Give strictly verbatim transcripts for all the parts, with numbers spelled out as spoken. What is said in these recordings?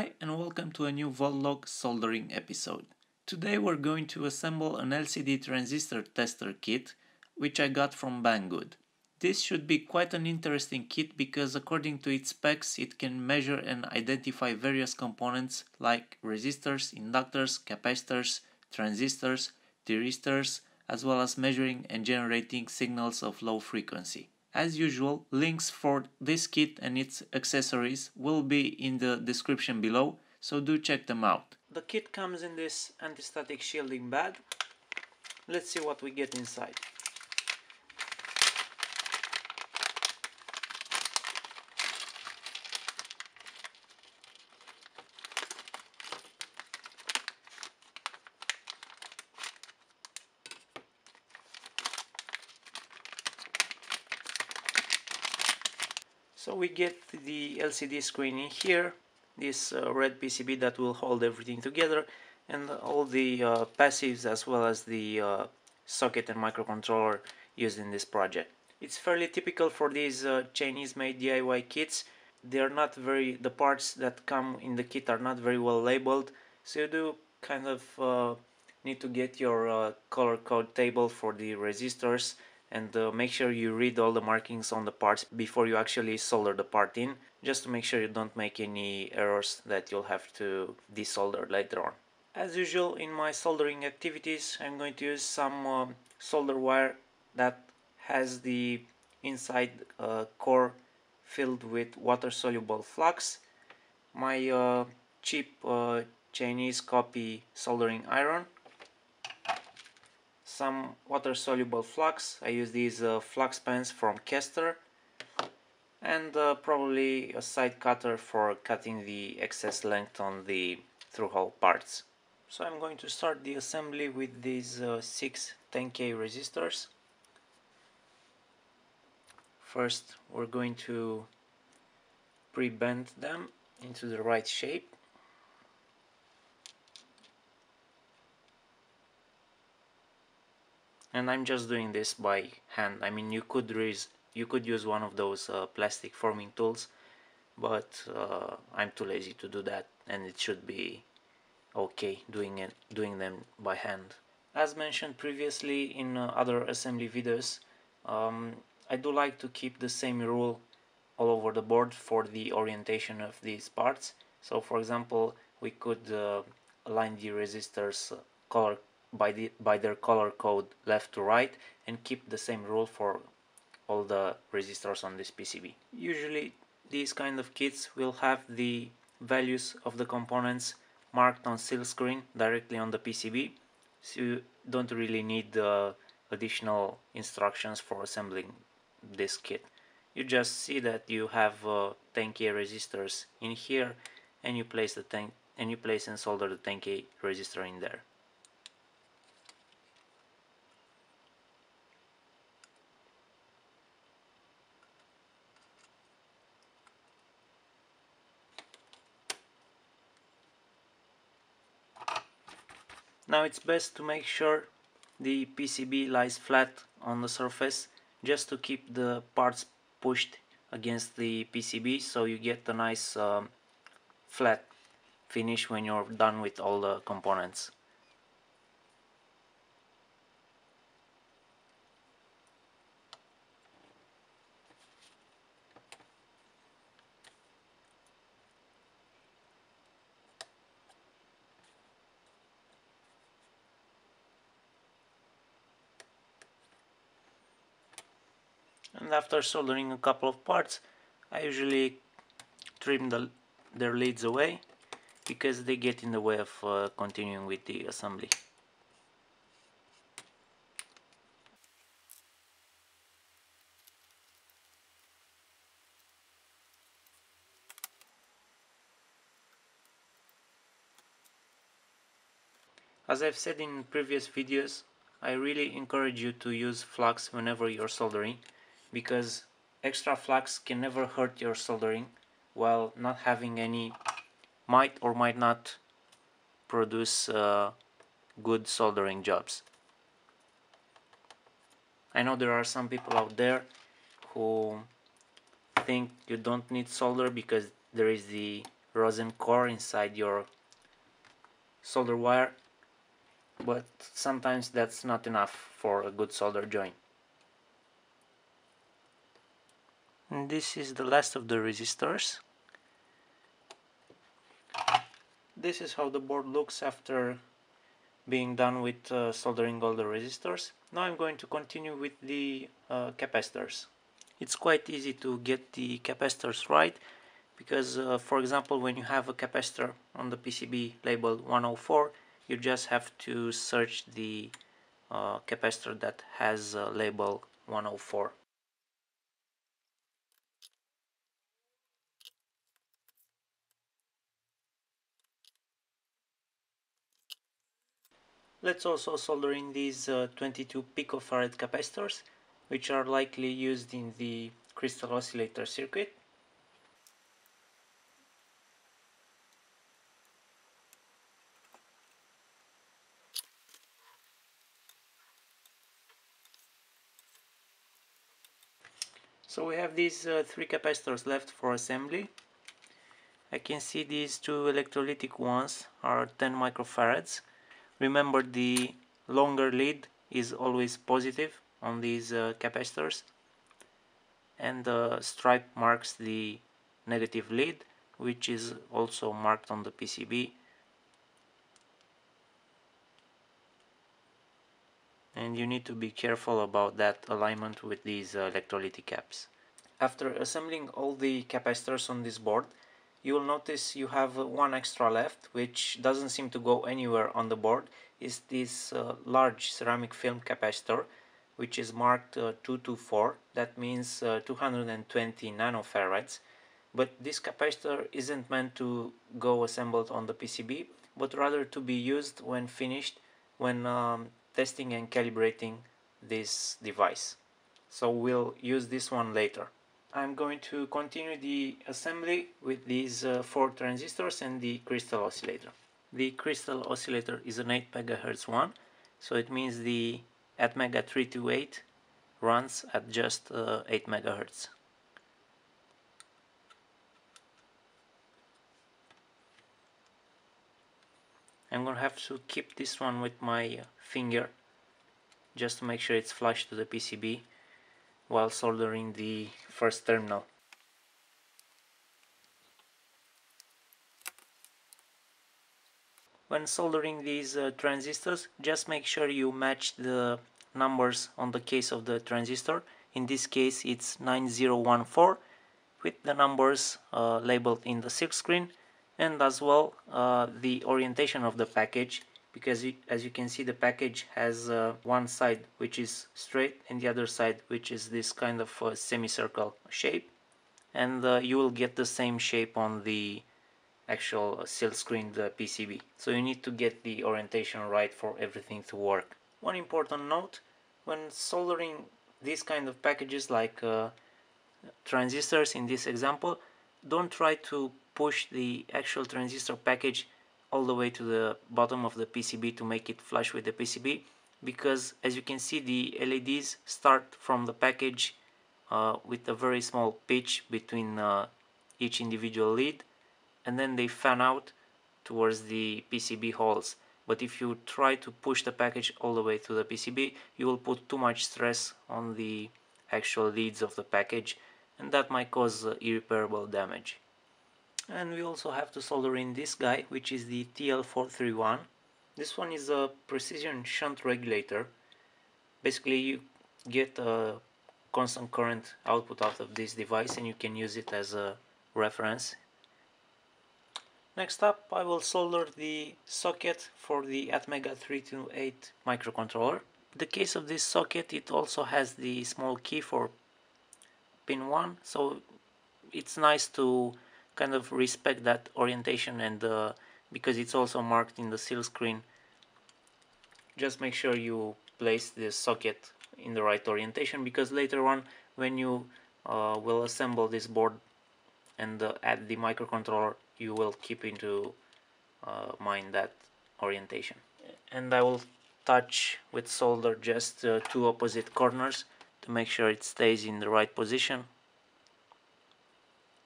Hi and welcome to a new VoltLog soldering episode. Today we're going to assemble an L C D transistor tester kit, which I got from Banggood. This should be quite an interesting kit because according to its specs it can measure and identify various components like resistors, inductors, capacitors, transistors, thyristors, as well as measuring and generating signals of low frequency. As usual, links for this kit and its accessories will be in the description below, so do check them out. The kit comes in this anti-static shielding bag. Let's see what we get inside. So we get the L C D screen in here, this uh, red P C B that will hold everything together, and all the uh, passives as well as the uh, socket and microcontroller used in this project. It's fairly typical for these uh, Chinese-made D I Y kits. They are not very, the parts that come in the kit are not very well labeled, so you do kind of uh, need to get your uh, color code table for the resistors and uh, make sure you read all the markings on the parts before you actually solder the part in, just to make sure you don't make any errors that you'll have to desolder later on. As usual in my soldering activities, I'm going to use some uh, solder wire that has the inside uh, core filled with water-soluble flux, my uh, cheap uh, Chinese copy soldering iron, some water-soluble flux. I use these uh, flux pens from Kester, and uh, probably a side cutter for cutting the excess length on the through-hole parts. So I'm going to start the assembly with these uh, six ten K resistors. First we're going to pre-bend them into the right shape. And I'm just doing this by hand. I mean, you could use you could use one of those uh, plastic forming tools, but uh, I'm too lazy to do that, and it should be okay doing it doing them by hand. As mentioned previously in uh, other assembly videos, um, I do like to keep the same rule all over the board for the orientation of these parts. So, for example, we could uh, align the resistors color by the by their color code left to right and keep the same rule for all the resistors on this P C B. Usually these kind of kits will have the values of the components marked on seal screen directly on the P C B, so you don't really need uh, additional instructions for assembling this kit. You just see that you have uh, ten K resistors in here, and you place the ten and you place and solder the ten K resistor in there. Now it's best to make sure the P C B lies flat on the surface, just to keep the parts pushed against the P C B, so you get a nice um, flat finish when you're done with all the components. And after soldering a couple of parts, I usually trim the, their leads away because they get in the way of uh, continuing with the assembly. As I've said in previous videos, I really encourage you to use flux whenever you're soldering, because extra flux can never hurt your soldering, while not having any might or might not produce uh, good soldering jobs. I know there are some people out there who think you don't need solder because there is the rosin core inside your solder wire, but sometimes that's not enough for a good solder joint. And this is the last of the resistors. This is how the board looks after being done with uh, soldering all the resistors. Now I'm going to continue with the uh, capacitors. It's quite easy to get the capacitors right because uh, for example, when you have a capacitor on the P C B labeled one oh four, you just have to search the uh, capacitor that has uh, label one oh four. Let's also solder in these uh, twenty-two picofarad capacitors, which are likely used in the crystal oscillator circuit. So we have these uh, three capacitors left for assembly. I can see these two electrolytic ones are ten microfarads. Remember, the longer lead is always positive on these uh, capacitors, and the uh, stripe marks the negative lead, which is also marked on the P C B. And you need to be careful about that alignment with these uh, electrolytic caps. After assembling all the capacitors on this board, you will notice you have one extra left, which doesn't seem to go anywhere on the board. Is this uh, large ceramic film capacitor, which is marked uh, two two four. That means uh, two hundred twenty nanofarads. But this capacitor isn't meant to go assembled on the P C B, but rather to be used when finished, when um, testing and calibrating this device. So we'll use this one later. I'm going to continue the assembly with these uh, four transistors and the crystal oscillator. The crystal oscillator is an eight megahertz one, so it means the ATmega three two eight runs at just uh, eight megahertz. I'm going to have to keep this one with my finger just to make sure it's flush to the P C B while soldering the first terminal. When soldering these uh, transistors, just make sure you match the numbers on the case of the transistor. In this case it's nine zero one four with the numbers uh, labeled in the silk screen, and as well uh, the orientation of the package, because it, as you can see, the package has uh, one side which is straight and the other side which is this kind of uh, semicircle shape, and uh, you will get the same shape on the actual silk screened uh, P C B. So you need to get the orientation right for everything to work. One important note: when soldering these kind of packages like uh, transistors in this example, don't try to push the actual transistor package all the way to the bottom of the P C B to make it flush with the P C B, because as you can see, the L E Ds start from the package uh, with a very small pitch between uh, each individual lead, and then they fan out towards the P C B holes. But if you try to push the package all the way to the P C B, you will put too much stress on the actual leads of the package, and that might cause uh, irreparable damage. And we also have to solder in this guy, which is the T L four thirty-one. This one is a precision shunt regulator. Basically, you get a constant current output out of this device and you can use it as a reference. Next up, I will solder the socket for the ATmega three two eight microcontroller. In the case of this socket, it also has the small key for pin one, so it's nice to kind of respect that orientation, and uh, because it's also marked in the seal screen, just make sure you place the socket in the right orientation, because later on when you uh, will assemble this board and uh, add the microcontroller, you will keep into uh, mind that orientation. And I will touch with solder just uh, two opposite corners to make sure it stays in the right position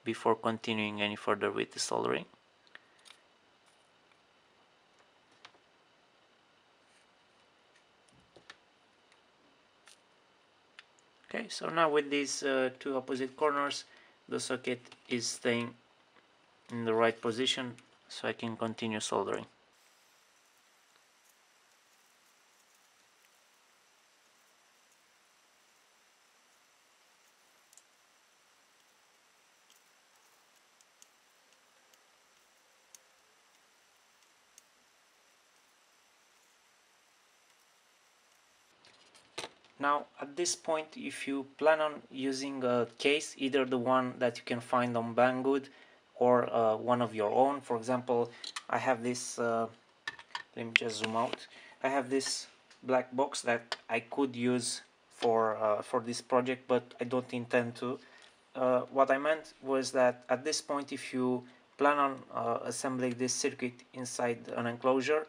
before continuing any further with the soldering. Okay, so now with these uh, two opposite corners, the socket is staying in the right position, so I can continue soldering. Now at this point, if you plan on using a case, either the one that you can find on Banggood or uh, one of your own, for example, I have this, uh, let me just zoom out, I have this black box that I could use for, uh, for this project, but I don't intend to. Uh, what I meant was that at this point, if you plan on uh, assembling this circuit inside an enclosure,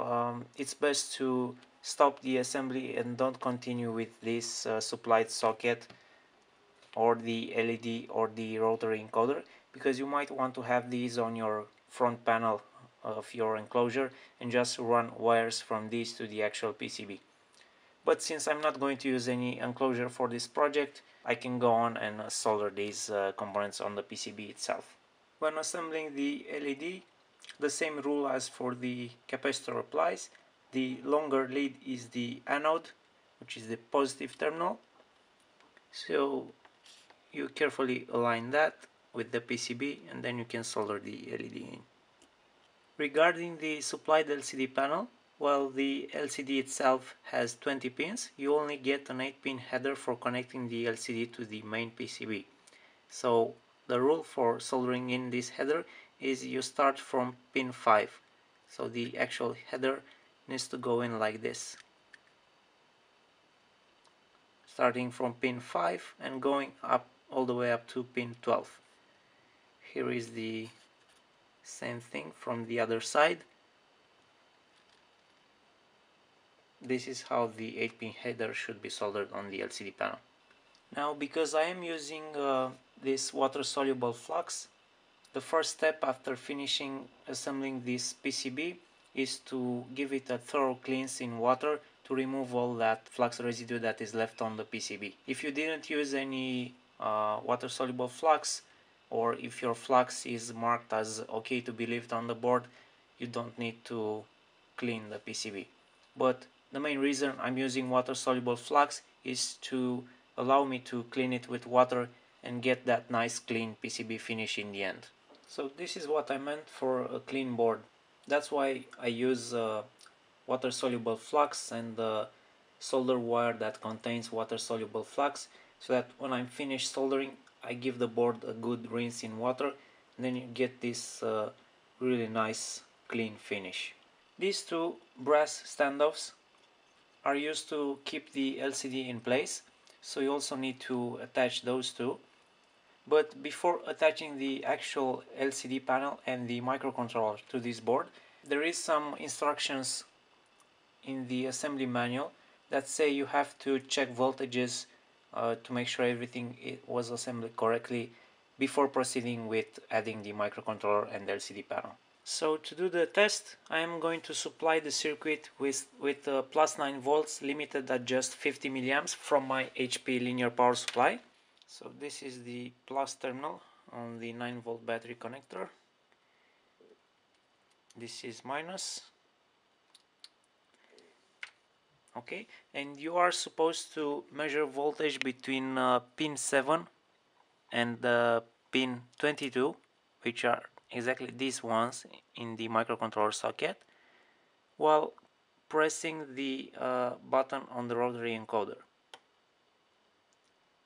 um, it's best to stop the assembly and don't continue with this uh, supplied socket or the L E D or the rotary encoder, because you might want to have these on your front panel of your enclosure and just run wires from these to the actual P C B. But since I'm not going to use any enclosure for this project, I can go on and uh, solder these uh, components on the P C B itself. When assembling the L E D, the same rule as for the capacitor applies. The longer lead is the anode, which is the positive terminal, so you carefully align that with the P C B and then you can solder the L E D in. Regarding the supplied L C D panel, while the L C D itself has twenty pins, you only get an eight pin header for connecting the L C D to the main P C B. So the rule for soldering in this header is you start from pin five, so the actual header needs to go in like this, starting from pin five and going up all the way up to pin twelve. Here is the same thing from the other side. This is how the eight pin header should be soldered on the L C D panel. Now, because I am using uh, this water-soluble flux, the first step after finishing assembling this P C B is to give it a thorough cleanse in water to remove all that flux residue that is left on the P C B. If you didn't use any uh, water-soluble flux, or if your flux is marked as okay to be left on the board, you don't need to clean the P C B. But the main reason I'm using water-soluble flux is to allow me to clean it with water and get that nice clean P C B finish in the end. So this is what I meant for a clean board. That's why I use uh, water-soluble flux and uh, solder wire that contains water-soluble flux, so that when I'm finished soldering, I give the board a good rinse in water, and then you get this uh, really nice clean finish. These two brass standoffs are used to keep the L C D in place, so you also need to attach those two. But before attaching the actual L C D panel and the microcontroller to this board, there is some instructions in the assembly manual that say you have to check voltages uh, to make sure everything was assembled correctly before proceeding with adding the microcontroller and L C D panel. So to do the test, I am going to supply the circuit with, with uh, plus nine volts limited at just fifty milliamps from my H P linear power supply. So this is the plus terminal on the nine volt battery connector. This is minus. Okay, and you are supposed to measure voltage between uh, pin seven and uh, pin twenty-two, which are exactly these ones in the microcontroller socket, while pressing the uh, button on the rotary encoder.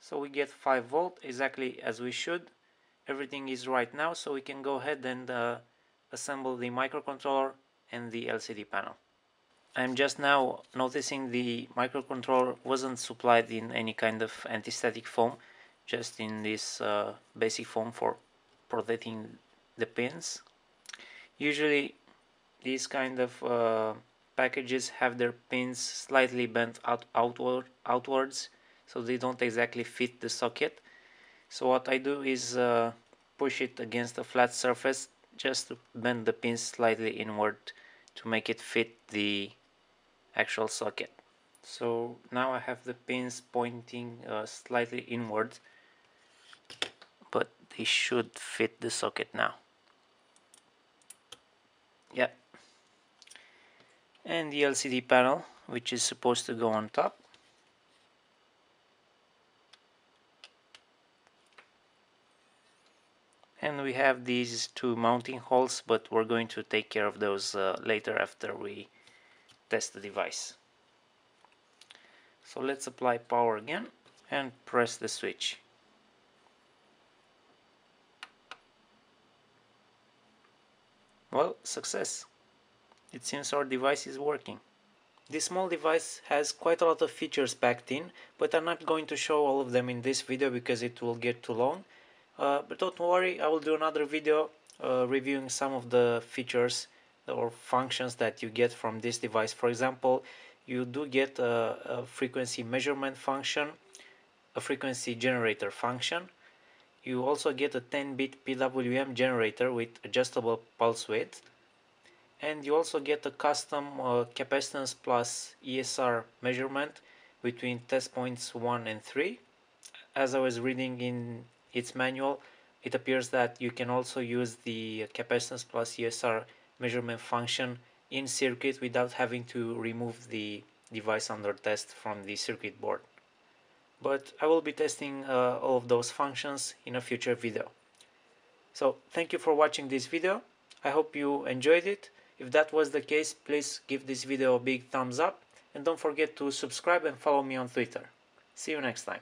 So we get five volt exactly as we should. Everything is right now, so we can go ahead and uh, assemble the microcontroller and the L C D panel. I'm just now noticing the microcontroller wasn't supplied in any kind of anti-static foam, just in this uh, basic foam for protecting the pins. Usually these kind of uh, packages have their pins slightly bent out outward outwards, so they don't exactly fit the socket. So what I do is uh, push it against a flat surface just to bend the pins slightly inward to make it fit the actual socket. So now I have the pins pointing uh, slightly inward, but they should fit the socket now. Yeah. And the L C D panel, which is supposed to go on top. And we have these two mounting holes, but we're going to take care of those uh, later after we test the device. So let's apply power again and press the switch. Well, success! It seems our device is working. This small device has quite a lot of features packed in, but I'm not going to show all of them in this video because it will get too long. Uh, but don't worry, I will do another video uh, reviewing some of the features or functions that you get from this device. For example, you do get a, a frequency measurement function, a frequency generator function. You also get a ten bit P W M generator with adjustable pulse width, and you also get a custom uh, capacitance plus E S R measurement between test points one and three. As I was reading in its manual, it appears that you can also use the capacitance plus E S R measurement function in circuit without having to remove the device under test from the circuit board. But I will be testing uh, all of those functions in a future video. So thank you for watching this video. I hope you enjoyed it. If that was the case, please give this video a big thumbs up and don't forget to subscribe and follow me on Twitter. See you next time.